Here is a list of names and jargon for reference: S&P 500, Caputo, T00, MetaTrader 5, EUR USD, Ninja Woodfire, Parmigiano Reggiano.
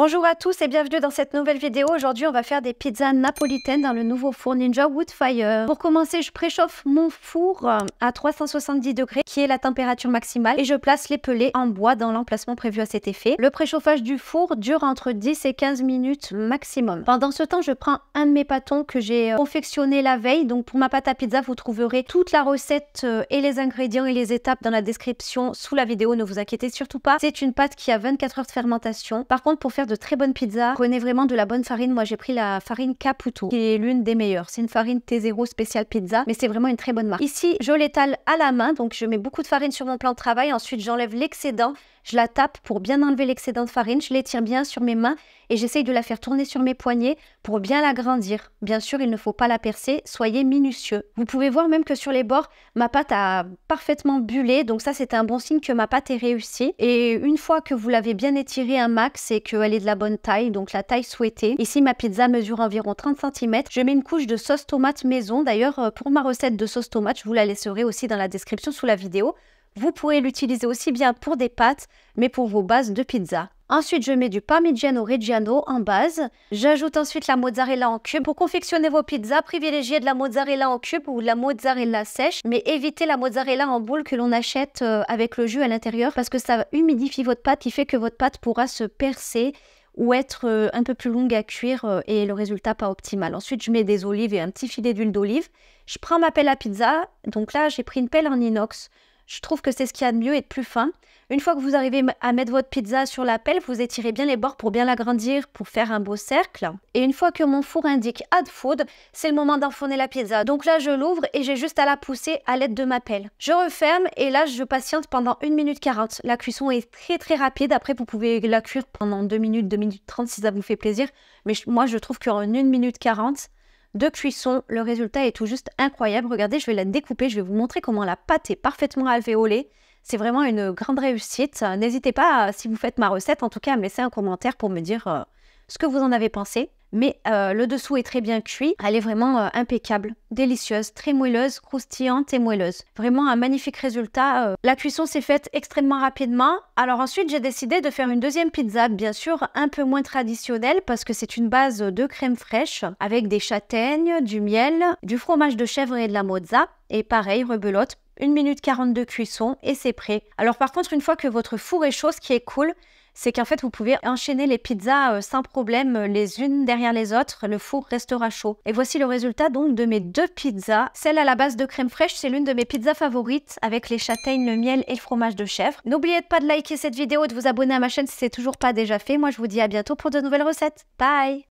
Bonjour à tous et bienvenue dans cette nouvelle vidéo. Aujourd'hui, on va faire des pizzas napolitaines dans le nouveau four Ninja Woodfire. Pour commencer, je préchauffe mon four à 370 degrés, qui est la température maximale, et je place les pelés en bois dans l'emplacement prévu à cet effet. Le préchauffage du four dure entre 10 et 15 minutes maximum. Pendant ce temps, je prends un de mes pâtons que j'ai confectionné la veille. Donc pour ma pâte à pizza, vous trouverez toute la recette et les ingrédients et les étapes dans la description sous la vidéo. Ne vous inquiétez surtout pas. C'est une pâte qui a 24 heures de fermentation. Par contre, pour faire de très bonnes pizzas, prenez vraiment de la bonne farine. Moi, j'ai pris la farine Caputo, qui est l'une des meilleures. C'est une farine T0 spéciale pizza, mais c'est vraiment une très bonne marque. Ici, je l'étale à la main, donc je mets beaucoup de farine sur mon plan de travail. Ensuite, j'enlève l'excédent, je la tape pour bien enlever l'excédent de farine, je l'étire bien sur mes mains et j'essaye de la faire tourner sur mes poignets pour bien l'agrandir. Bien sûr, il ne faut pas la percer, soyez minutieux. Vous pouvez voir même que sur les bords, ma pâte a parfaitement bullé, donc ça c'est un bon signe que ma pâte est réussie. Et une fois que vous l'avez bien étirée un max et qu'elle est de la bonne taille, donc la taille souhaitée. Ici, ma pizza mesure environ 30 cm. Je mets une couche de sauce tomate maison. D'ailleurs, pour ma recette de sauce tomate, je vous la laisserai aussi dans la description sous la vidéo. Vous pourrez l'utiliser aussi bien pour des pâtes, mais pour vos bases de pizza. Ensuite, je mets du parmigiano reggiano en base. J'ajoute ensuite la mozzarella en cube. Pour confectionner vos pizzas, privilégiez de la mozzarella en cube ou de la mozzarella sèche, mais évitez la mozzarella en boule que l'on achète avec le jus à l'intérieur parce que ça humidifie votre pâte, qui fait que votre pâte pourra se percer ou être un peu plus longue à cuire et le résultat pas optimal. Ensuite, je mets des olives et un petit filet d'huile d'olive. Je prends ma pelle à pizza. Donc là, j'ai pris une pelle en inox. Je trouve que c'est ce qu'il y a de mieux et de plus fin. Une fois que vous arrivez à mettre votre pizza sur la pelle, vous étirez bien les bords pour bien l'agrandir, pour faire un beau cercle. Et une fois que mon four indique « Add food », c'est le moment d'enfourner la pizza. Donc là, je l'ouvre et j'ai juste à la pousser à l'aide de ma pelle. Je referme et là, je patiente pendant 1 minute 40. La cuisson est très très rapide. Après, vous pouvez la cuire pendant 2 minutes, 2 minutes 30 si ça vous fait plaisir. Mais moi, je trouve qu'en 1 minute 40... de cuisson, le résultat est tout juste incroyable. Regardez, je vais la découper, je vais vous montrer comment la pâte est parfaitement alvéolée. C'est vraiment une grande réussite. N'hésitez pas, si vous faites ma recette, en tout cas à me laisser un commentaire pour me dire ce que vous en avez pensé. Mais le dessous est très bien cuit, elle est vraiment impeccable, délicieuse, très moelleuse, croustillante et moelleuse. Vraiment un magnifique résultat. La cuisson s'est faite extrêmement rapidement. Alors ensuite, j'ai décidé de faire une deuxième pizza, bien sûr un peu moins traditionnelle parce que c'est une base de crème fraîche avec des châtaignes, du miel, du fromage de chèvre et de la mozza. Et pareil, rebelote, 1 minute 40 de cuisson et c'est prêt. Alors par contre, une fois que votre four est chaud, ce qui est cool, c'est qu'en fait, vous pouvez enchaîner les pizzas sans problème les unes derrière les autres. Le four restera chaud. Et voici le résultat donc de mes deux pizzas. Celle à la base de crème fraîche, c'est l'une de mes pizzas favorites avec les châtaignes, le miel et le fromage de chèvre. N'oubliez pas de liker cette vidéo et de vous abonner à ma chaîne si c'est toujours pas déjà fait. Moi, je vous dis à bientôt pour de nouvelles recettes. Bye!